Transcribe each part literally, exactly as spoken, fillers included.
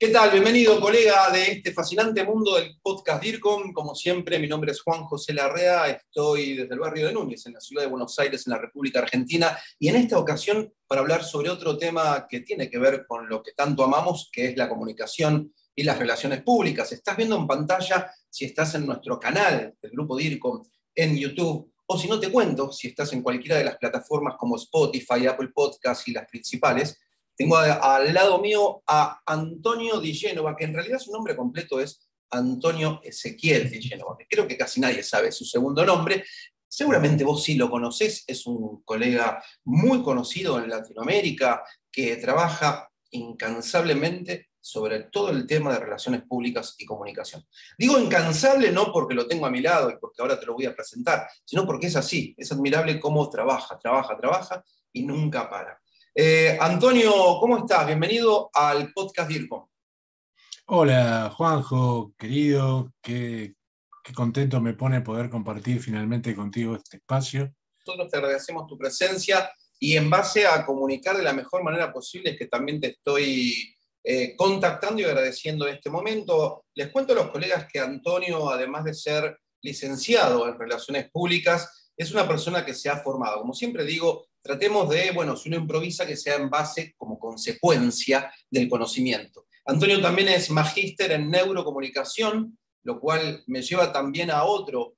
¿Qué tal? Bienvenido, colega, de este fascinante mundo del podcast DIRCOM. Como siempre, mi nombre es Juan José Larrea, estoy desde el barrio de Núñez, en la ciudad de Buenos Aires, en la República Argentina, y en esta ocasión para hablar sobre otro tema que tiene que ver con lo que tanto amamos, que es la comunicación y las relaciones públicas. Estás viendo en pantalla, si estás en nuestro canal, el Grupo DIRCOM, en YouTube, o si no te cuento, si estás en cualquiera de las plataformas como Spotify, Apple Podcasts y las principales. Tengo al lado mío a Antonio Di Génova, que en realidad su nombre completo es Antonio Ezequiel Di Génova, que creo que casi nadie sabe su segundo nombre. Seguramente vos sí lo conocés, es un colega muy conocido en Latinoamérica, que trabaja incansablemente sobre todo el tema de relaciones públicas y comunicación. Digo incansable no porque lo tengo a mi lado y porque ahora te lo voy a presentar, sino porque es así, es admirable cómo trabaja, trabaja, trabaja y nunca para. Eh, Antonio, ¿cómo estás? Bienvenido al podcast DIRCOM. Hola, Juanjo, querido, qué, qué contento me pone poder compartir finalmente contigo este espacio. Nosotros te agradecemos tu presencia y en base a comunicar de la mejor manera posible es que también te estoy eh, contactando y agradeciendo en este momento. Les cuento a los colegas que Antonio, además de ser licenciado en Relaciones Públicas, es una persona que se ha formado, como siempre digo. Tratemos de, bueno, si uno improvisa, que sea en base, como consecuencia del conocimiento. Antonio también es magíster en neurocomunicación, lo cual me lleva también a otro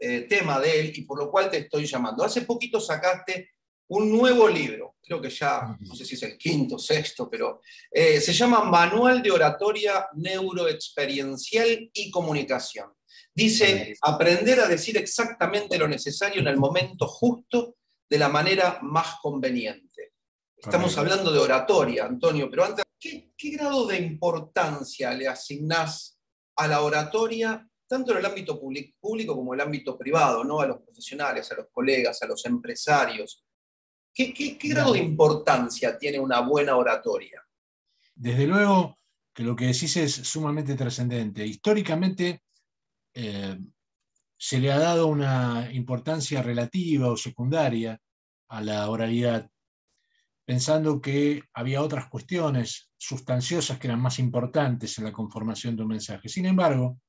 eh, tema de él, y por lo cual te estoy llamando. Hace poquito sacaste un nuevo libro, creo que ya, no sé si es el quinto, sexto, pero eh, se llama Manual de Oratoria Neuroexperiencial y Comunicación. Dice, aprender a decir exactamente lo necesario en el momento justo de la manera más conveniente. Estamos Correcto. hablando de oratoria, Antonio, pero antes, ¿qué, qué grado de importancia le asignás a la oratoria, tanto en el ámbito público como en el ámbito privado, ¿no? A los profesionales, a los colegas, a los empresarios? ¿Qué, qué, qué grado de importancia tiene una buena oratoria? Desde luego que lo que decís es sumamente trascendente. Históricamente, eh, se le ha dado una importancia relativa o secundaria a la oralidad, pensando que había otras cuestiones sustanciosas que eran más importantes en la conformación de un mensaje. Sin embargo,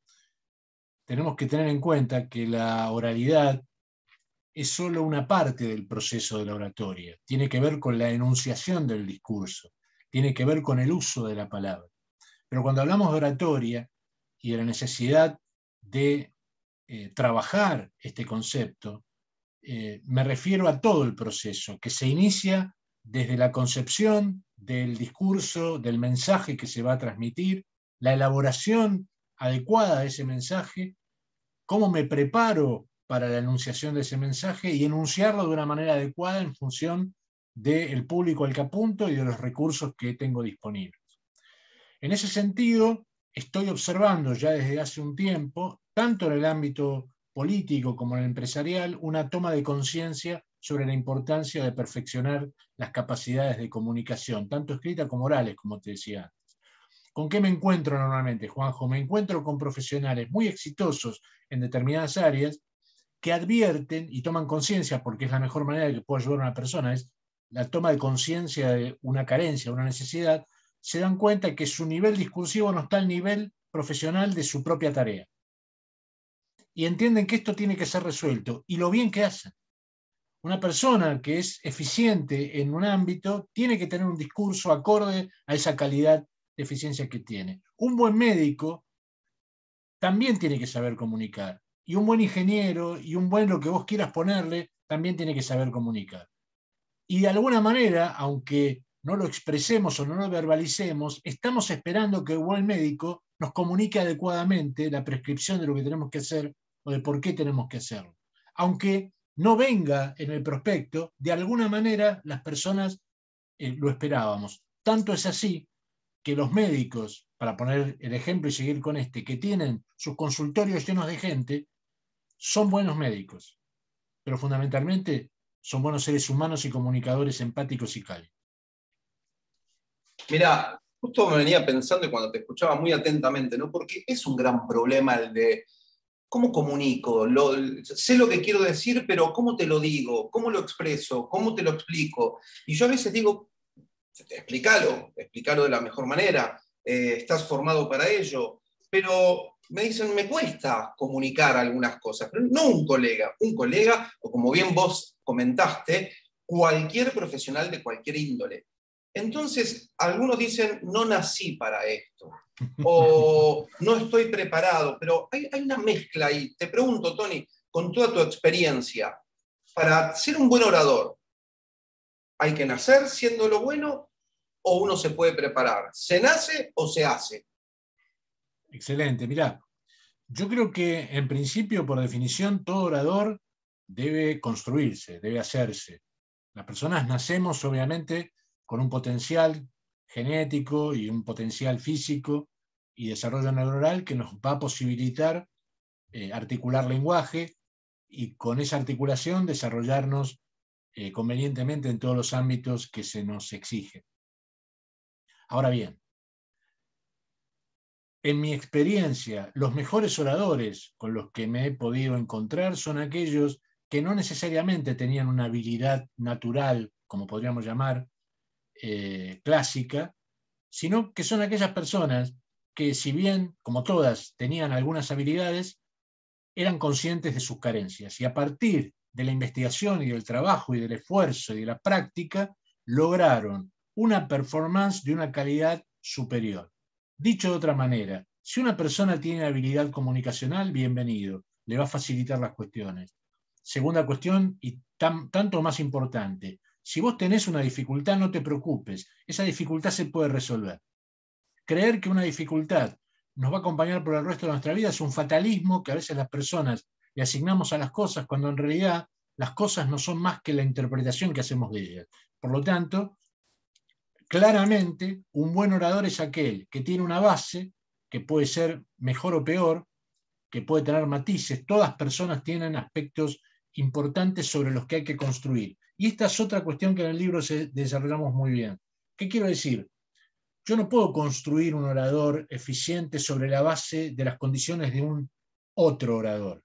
tenemos que tener en cuenta que la oralidad es solo una parte del proceso de la oratoria. Tiene que ver con la enunciación del discurso, tiene que ver con el uso de la palabra. Pero cuando hablamos de oratoria y de la necesidad de Eh, trabajar este concepto, eh, me refiero a todo el proceso, que se inicia desde la concepción del discurso, del mensaje que se va a transmitir, la elaboración adecuada de ese mensaje, cómo me preparo para la enunciación de ese mensaje y enunciarlo de una manera adecuada en función del público al que apunto y de los recursos que tengo disponibles. En ese sentido, estoy observando ya desde hace un tiempo, tanto en el ámbito político como en el empresarial, una toma de conciencia sobre la importancia de perfeccionar las capacidades de comunicación, tanto escritas como orales, como te decía antes. ¿Con qué me encuentro normalmente, Juanjo? Me encuentro con profesionales muy exitosos en determinadas áreas que advierten y toman conciencia, porque es la mejor manera de que pueda ayudar a una persona, es la toma de conciencia de una carencia, una necesidad, se dan cuenta que su nivel discursivo no está al nivel profesional de su propia tarea. Y entienden que esto tiene que ser resuelto, y lo bien que hacen. Una persona que es eficiente en un ámbito tiene que tener un discurso acorde a esa calidad de eficiencia que tiene. Un buen médico también tiene que saber comunicar, y un buen ingeniero, y un buen lo que vos quieras ponerle, también tiene que saber comunicar. Y de alguna manera, aunque no lo expresemos o no lo verbalicemos, estamos esperando que un buen médico nos comunique adecuadamente la prescripción de lo que tenemos que hacer o de por qué tenemos que hacerlo. Aunque no venga en el prospecto, de alguna manera las personas eh, lo esperábamos. Tanto es así que los médicos, para poner el ejemplo y seguir con este, que tienen sus consultorios llenos de gente, son buenos médicos, pero fundamentalmente son buenos seres humanos y comunicadores empáticos y cálidos. Mirá, justo me venía pensando y cuando te escuchaba muy atentamente, ¿no? Porque es un gran problema el de cómo comunico, lo, sé lo que quiero decir, pero cómo te lo digo, cómo lo expreso, cómo te lo explico. Y yo a veces digo, explícalo, explícalo de la mejor manera. eh, estás formado para ello, pero me dicen, me cuesta comunicar algunas cosas, pero no un colega, un colega, o como bien vos comentaste, cualquier profesional de cualquier índole. Entonces, algunos dicen, no nací para esto, o no estoy preparado, pero hay, hay una mezcla ahí. Te pregunto, Tony, con toda tu experiencia, para ser un buen orador, ¿hay que nacer siendo lo bueno o uno se puede preparar? ¿Se nace o se hace? Excelente. Mirá, yo creo que en principio, por definición, todo orador debe construirse, debe hacerse. Las personas nacemos, obviamente, con un potencial genético y un potencial físico y desarrollo neuronal que nos va a posibilitar eh, articular lenguaje y con esa articulación desarrollarnos eh, convenientemente en todos los ámbitos que se nos exigen. Ahora bien, en mi experiencia, los mejores oradores con los que me he podido encontrar son aquellos que no necesariamente tenían una habilidad natural, como podríamos llamar, Eh, clásica, sino que son aquellas personas que, si bien, como todas, tenían algunas habilidades, eran conscientes de sus carencias y a partir de la investigación y del trabajo y del esfuerzo y de la práctica, lograron una performance de una calidad superior. Dicho de otra manera, si una persona tiene habilidad comunicacional, bienvenido, le va a facilitar las cuestiones. Segunda cuestión, y tan, tanto más importante, si vos tenés una dificultad, no te preocupes, esa dificultad se puede resolver. Creer que una dificultad nos va a acompañar por el resto de nuestra vida es un fatalismo que a veces las personas le asignamos a las cosas, cuando en realidad las cosas no son más que la interpretación que hacemos de ellas. Por lo tanto, claramente, un buen orador es aquel que tiene una base, que puede ser mejor o peor, que puede tener matices. Todas personas tienen aspectos importantes sobre los que hay que construir. Y esta es otra cuestión que en el libro se desarrollamos muy bien. ¿Qué quiero decir? Yo no puedo construir un orador eficiente sobre la base de las condiciones de un otro orador,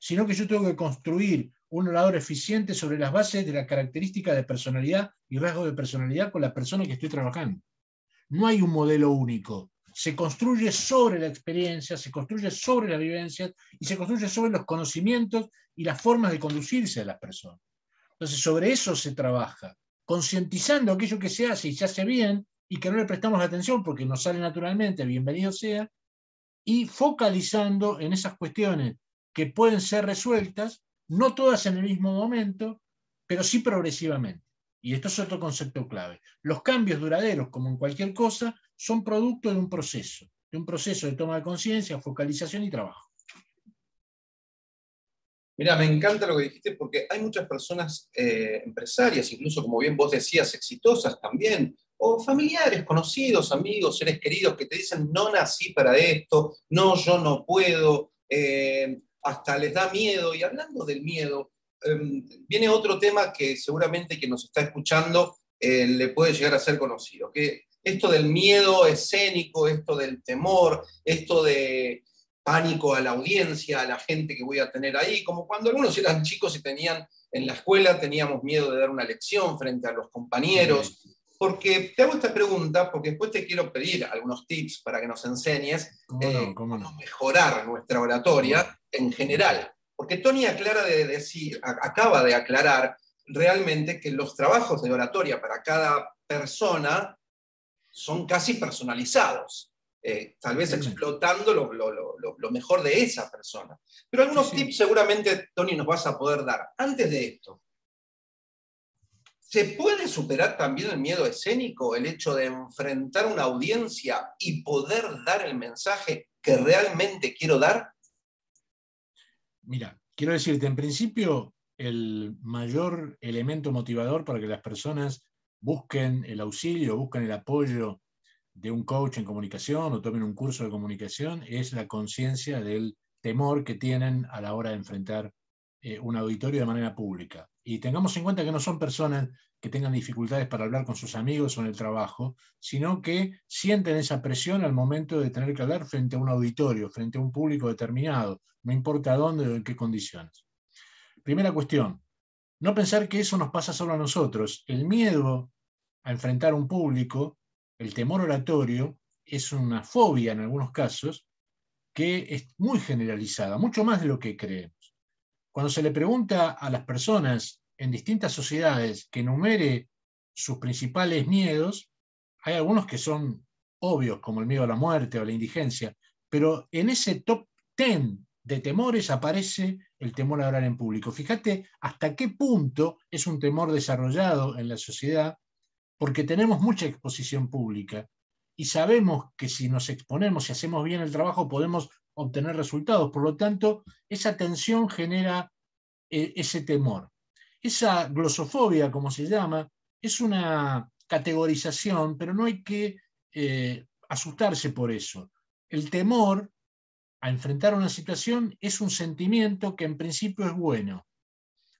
sino que yo tengo que construir un orador eficiente sobre las bases de las características de personalidad y rasgos de personalidad con la persona que estoy trabajando. No hay un modelo único. Se construye sobre la experiencia, se construye sobre las vivencias y se construye sobre los conocimientos y las formas de conducirse de las personas. Entonces, sobre eso se trabaja, concientizando aquello que se hace y se hace bien, y que no le prestamos atención porque nos sale naturalmente, bienvenido sea, y focalizando en esas cuestiones que pueden ser resueltas, no todas en el mismo momento, pero sí progresivamente. Y esto es otro concepto clave. Los cambios duraderos, como en cualquier cosa, son producto de un proceso, de un proceso de toma de conciencia, focalización y trabajo. Mira, me encanta lo que dijiste porque hay muchas personas eh, empresarias, incluso como bien vos decías, exitosas también, o familiares, conocidos, amigos, seres queridos que te dicen no nací para esto, no, yo no puedo, eh, hasta les da miedo. Y hablando del miedo, eh, viene otro tema que seguramente quien nos está escuchando eh, le puede llegar a ser conocido, que esto del miedo escénico, esto del temor, esto de pánico a la audiencia, a la gente que voy a tener ahí, como cuando algunos eran chicos y tenían en la escuela, teníamos miedo de dar una lección frente a los compañeros. Porque te hago esta pregunta, porque después te quiero pedir algunos tips para que nos enseñes cómo, eh, no, cómo, cómo no. mejorar nuestra oratoria en general. Porque Tony aclara de decir, acaba de aclarar realmente que los trabajos de oratoria para cada persona son casi personalizados. Eh, tal vez explotando lo, lo, lo, lo mejor de esa persona. Pero algunos sí, sí. tips seguramente, Tony, nos vas a poder dar. Antes de esto, ¿se puede superar también el miedo escénico, el hecho de enfrentar una audiencia y poder dar el mensaje que realmente quiero dar? Mira, quiero decirte, en principio, el mayor elemento motivador para que las personas busquen el auxilio, busquen el apoyo de un coach en comunicación o tomen un curso de comunicación, es la conciencia del temor que tienen a la hora de enfrentar eh, un auditorio de manera pública. Y tengamos en cuenta que no son personas que tengan dificultades para hablar con sus amigos o en el trabajo, sino que sienten esa presión al momento de tener que hablar frente a un auditorio, frente a un público determinado, no importa dónde o en qué condiciones. Primera cuestión, no pensar que eso nos pasa solo a nosotros. El miedo a enfrentar un público, el temor oratorio es una fobia en algunos casos que es muy generalizada, mucho más de lo que creemos. Cuando se le pregunta a las personas en distintas sociedades que enumere sus principales miedos, hay algunos que son obvios, como el miedo a la muerte o la indigencia, pero en ese top diez de temores aparece el temor a hablar en público. Fíjate hasta qué punto es un temor desarrollado en la sociedad, porque tenemos mucha exposición pública y sabemos que si nos exponemos y hacemos bien el trabajo podemos obtener resultados. Por lo tanto, esa tensión genera eh, ese temor. Esa glosofobia, como se llama, es una categorización, pero no hay que eh, asustarse por eso. El temor a enfrentar una situación es un sentimiento que en principio es bueno.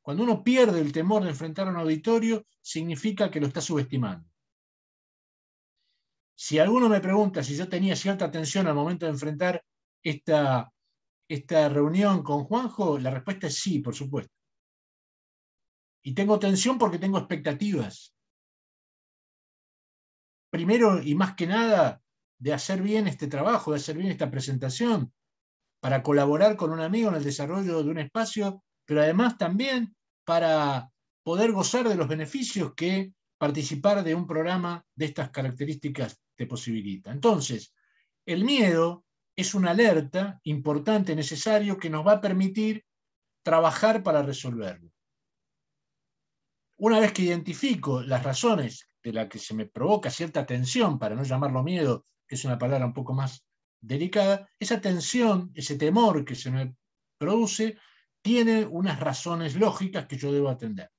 Cuando uno pierde el temor de enfrentar a un auditorio, significa que lo está subestimando. Si alguno me pregunta si yo tenía cierta tensión al momento de enfrentar esta, esta reunión con Juanjo, la respuesta es sí, por supuesto. Y tengo tensión porque tengo expectativas. Primero y más que nada, de hacer bien este trabajo, de hacer bien esta presentación, para colaborar con un amigo en el desarrollo de un espacio, pero además también para poder gozar de los beneficios que participar de un programa de estas características te posibilita. Entonces, el miedo es una alerta importante, necesario, que nos va a permitir trabajar para resolverlo. Una vez que identifico las razones de las que se me provoca cierta tensión, para no llamarlo miedo, que es una palabra un poco más delicada, esa tensión, ese temor que se me produce, tiene unas razones lógicas que yo debo atender.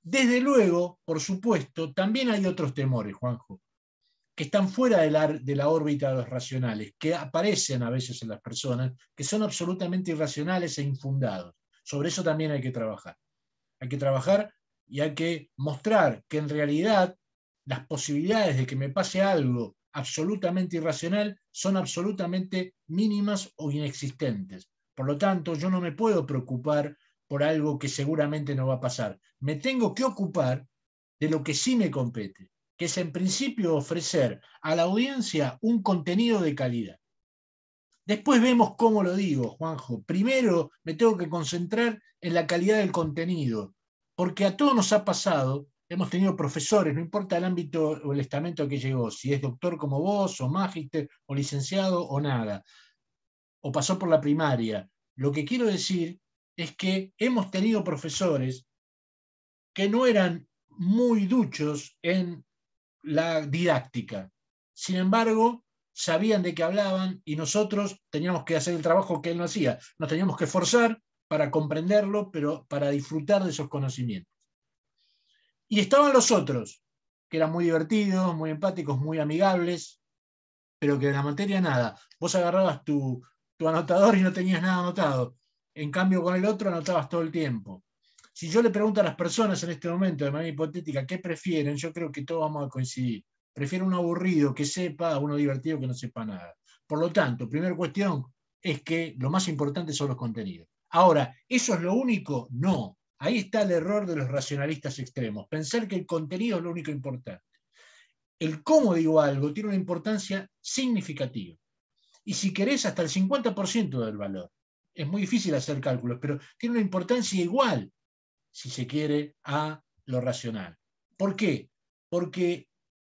Desde luego, por supuesto, también hay otros temores, Juanjo, que están fuera de la, de la órbita de los racionales, que aparecen a veces en las personas, que son absolutamente irracionales e infundados. Sobre eso también hay que trabajar. Hay que trabajar y hay que mostrar que en realidad las posibilidades de que me pase algo absolutamente irracional son absolutamente mínimas o inexistentes. Por lo tanto, yo no me puedo preocupar por algo que seguramente no va a pasar. Me tengo que ocupar de lo que sí me compete, que es en principio ofrecer a la audiencia un contenido de calidad. Después vemos cómo lo digo, Juanjo. Primero me tengo que concentrar en la calidad del contenido, porque a todos nos ha pasado, hemos tenido profesores, no importa el ámbito o el estamento que llegó, si es doctor como vos, o magíster, o licenciado, o nada, o pasó por la primaria. Lo que quiero decir es que hemos tenido profesores que no eran muy duchos en la didáctica. Sin embargo, sabían de qué hablaban y nosotros teníamos que hacer el trabajo que él no hacía. Nos teníamos que forzar para comprenderlo, pero para disfrutar de esos conocimientos. Y estaban los otros, que eran muy divertidos, muy empáticos, muy amigables, pero que de la materia nada. Vos agarrabas tu, tu anotador y no tenías nada anotado. En cambio, con el otro anotabas todo el tiempo. Si yo le pregunto a las personas en este momento, de manera hipotética, ¿qué prefieren? Yo creo que todos vamos a coincidir. Prefiero uno aburrido que sepa, a uno divertido que no sepa nada. Por lo tanto, primera cuestión es que lo más importante son los contenidos. Ahora, ¿eso es lo único? No. Ahí está el error de los racionalistas extremos. Pensar que el contenido es lo único importante. El cómo digo algo tiene una importancia significativa. Y si querés, hasta el cincuenta por ciento del valor. Es muy difícil hacer cálculos, pero tiene una importancia igual, si se quiere, a lo racional. ¿Por qué? Porque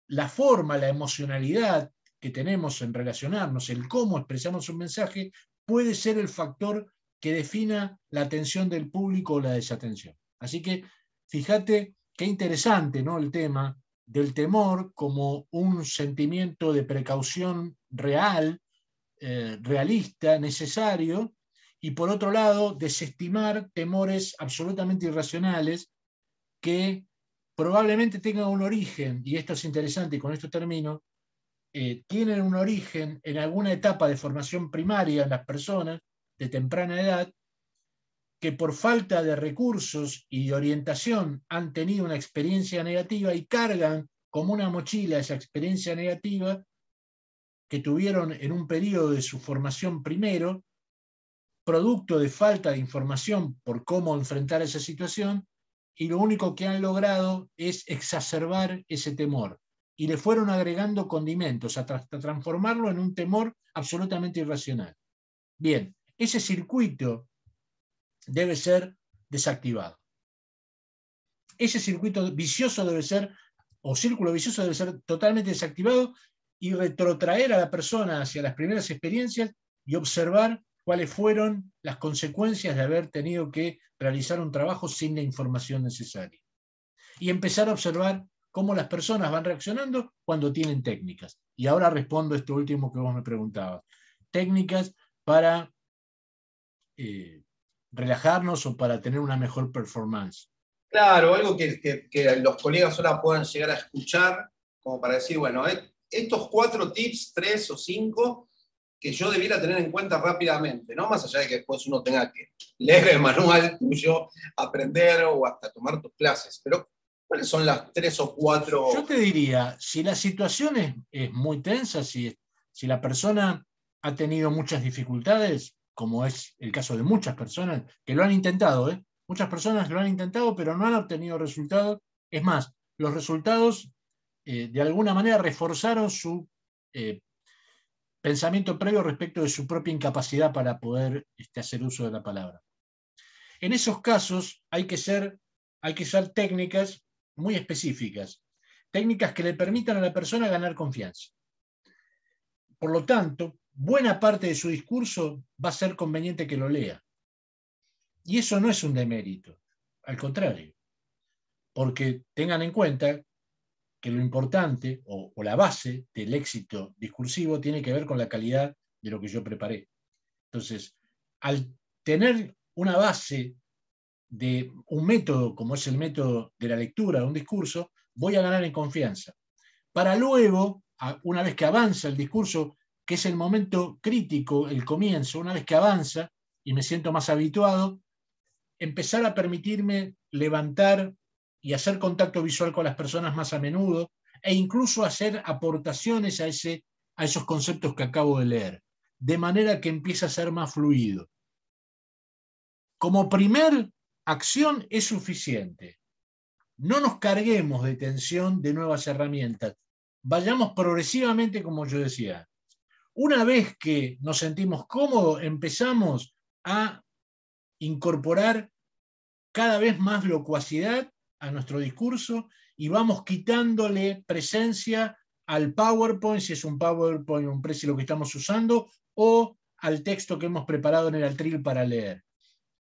la forma, la emocionalidad que tenemos en relacionarnos, el cómo expresamos un mensaje, puede ser el factor que defina la atención del público o la desatención. Así que fíjate qué interesante, ¿no?, el tema del temor como un sentimiento de precaución real, eh, realista, necesario, y por otro lado desestimar temores absolutamente irracionales que probablemente tengan un origen, y esto es interesante y con esto termino, eh, tienen un origen en alguna etapa de formación primaria en las personas de temprana edad, que por falta de recursos y de orientación han tenido una experiencia negativa y cargan como una mochila esa experiencia negativa que tuvieron en un periodo de su formación primero, producto de falta de información por cómo enfrentar esa situación, y lo único que han logrado es exacerbar ese temor. y le fueron agregando condimentos hasta transformarlo en un temor absolutamente irracional. Bien, ese circuito debe ser desactivado. Ese circuito vicioso debe ser, o círculo vicioso debe ser totalmente desactivado y retrotraer a la persona hacia las primeras experiencias y observar cuáles fueron las consecuencias de haber tenido que realizar un trabajo sin la información necesaria. Y empezar a observar cómo las personas van reaccionando cuando tienen técnicas. Y ahora respondo esto último que vos me preguntabas. Técnicas para eh, relajarnos o para tener una mejor performance. Claro, algo que, que, que los colegas ahora puedan llegar a escuchar, como para decir, bueno, eh, estos cuatro tips, tres o cinco, que yo debiera tener en cuenta rápidamente, ¿no? Más allá de que después uno tenga que leer el manual tuyo, aprender o hasta tomar tus clases. Pero, ¿cuáles son las tres o cuatro? Yo te diría, si la situación es, es muy tensa, si, si la persona ha tenido muchas dificultades, como es el caso de muchas personas, que lo han intentado, ¿eh? Muchas personas lo han intentado, pero no han obtenido resultados. Es más, los resultados, eh, de alguna manera, reforzaron su eh, pensamiento previo respecto de su propia incapacidad para poder este, hacer uso de la palabra. En esos casos hay que ser, hay que usar técnicas muy específicas, técnicas que le permitan a la persona ganar confianza. Por lo tanto, buena parte de su discurso va a ser conveniente que lo lea. Y eso no es un demérito, al contrario, porque tengan en cuenta que lo importante o, o la base del éxito discursivo tiene que ver con la calidad de lo que yo preparé. Entonces, al tener una base de un método, como es el método de la lectura de un discurso, voy a ganar en confianza. Para luego, una vez que avanza el discurso, que es el momento crítico, el comienzo, una vez que avanza y me siento más habituado, empezar a permitirme levantar y hacer contacto visual con las personas más a menudo, e incluso hacer aportaciones a, ese, a esos conceptos que acabo de leer, de manera que empiece a ser más fluido. Como primer acción es suficiente. No nos carguemos de tensión de nuevas herramientas. Vayamos progresivamente, como yo decía. Una vez que nos sentimos cómodos, empezamos a incorporar cada vez más locuacidad a nuestro discurso y vamos quitándole presencia al PowerPoint, si es un PowerPoint, un Prezi lo que estamos usando, o al texto que hemos preparado en el atril para leer.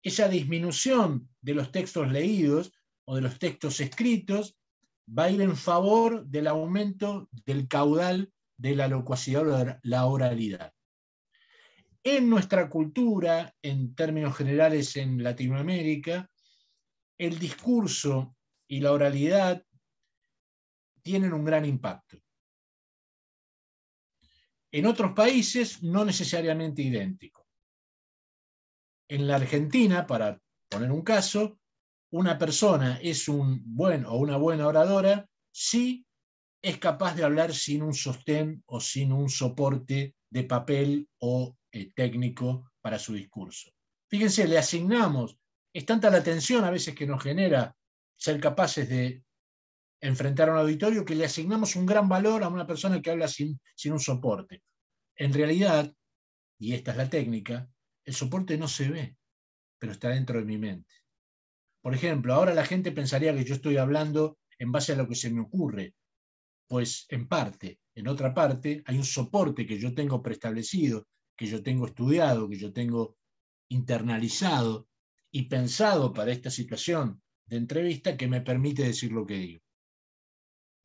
Esa disminución de los textos leídos o de los textos escritos va a ir en favor del aumento del caudal de la locuacidad o la oralidad. En nuestra cultura, en términos generales en Latinoamérica, el discurso y la oralidad tienen un gran impacto. En otros países, no necesariamente idéntico. En la Argentina, para poner un caso, una persona es un buen o una buena oradora si es capaz de hablar sin un sostén o sin un soporte de papel o técnico para su discurso. Fíjense, le asignamos, es tanta la tensión a veces que nos genera ser capaces de enfrentar a un auditorio que le asignamos un gran valor a una persona que habla sin, sin un soporte. En realidad, y esta es la técnica, el soporte no se ve, pero está dentro de mi mente. Por ejemplo, ahora la gente pensaría que yo estoy hablando en base a lo que se me ocurre, pues en parte, en otra parte, hay un soporte que yo tengo preestablecido, que yo tengo estudiado, que yo tengo internalizado y pensado para esta situación de entrevista que me permite decir lo que digo.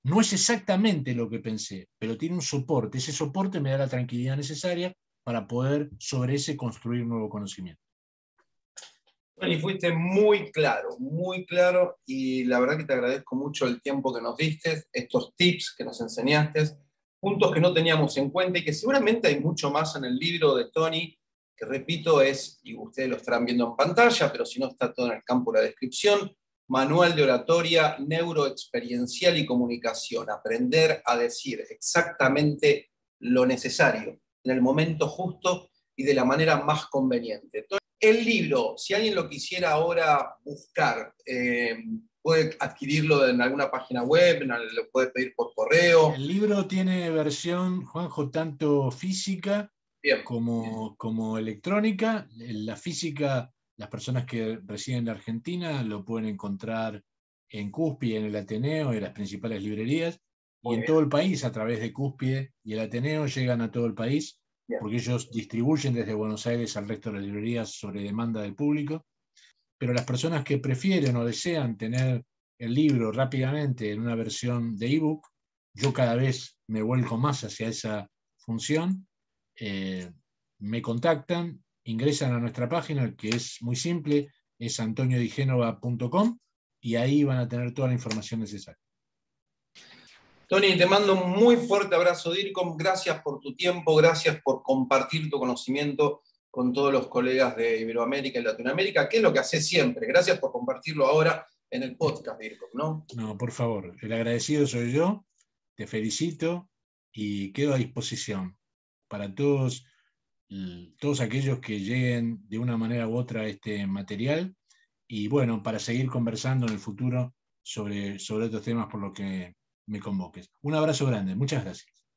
No es exactamente lo que pensé, pero tiene un soporte. Ese soporte me da la tranquilidad necesaria para poder sobre ese construir nuevo conocimiento. Bueno, y fuiste muy claro, muy claro, y la verdad que te agradezco mucho el tiempo que nos diste, estos tips que nos enseñaste, puntos que no teníamos en cuenta y que seguramente hay mucho más en el libro de Tony, que repito es, y ustedes lo estarán viendo en pantalla, pero si no está todo en el campo de la descripción, Manual de Oratoria Neuroexperiencial y Comunicación, aprender a decir exactamente lo necesario, en el momento justo y de la manera más conveniente. Entonces, el libro, si alguien lo quisiera ahora buscar, eh, puede adquirirlo en alguna página web, lo puede pedir por correo. El libro tiene versión, Juanjo, tanto física bien, como, bien. como electrónica. La física, las personas que residen en la Argentina lo pueden encontrar en Cúspide, en el Ateneo, en las principales librerías, muy y en bien. todo el país a través de Cúspide y el Ateneo llegan a todo el país, bien. porque ellos distribuyen desde Buenos Aires al resto de las librerías sobre demanda del público. Pero las personas que prefieren o desean tener el libro rápidamente en una versión de ebook, yo cada vez me vuelco más hacia esa función, eh, me contactan, ingresan a nuestra página, que es muy simple, es antonio di génova punto com, y ahí van a tener toda la información necesaria. Tony, te mando un muy fuerte abrazo, DIRCOM, gracias por tu tiempo, gracias por compartir tu conocimiento con todos los colegas de Iberoamérica y Latinoamérica, que es lo que haces siempre. Gracias por compartirlo ahora en el podcast, DIRCOM, ¿no? No, por favor, el agradecido soy yo, te felicito y quedo a disposición para todos, todos aquellos que lleguen de una manera u otra a este material y bueno, para seguir conversando en el futuro sobre, sobre estos temas por lo que me convoques. Un abrazo grande, muchas gracias.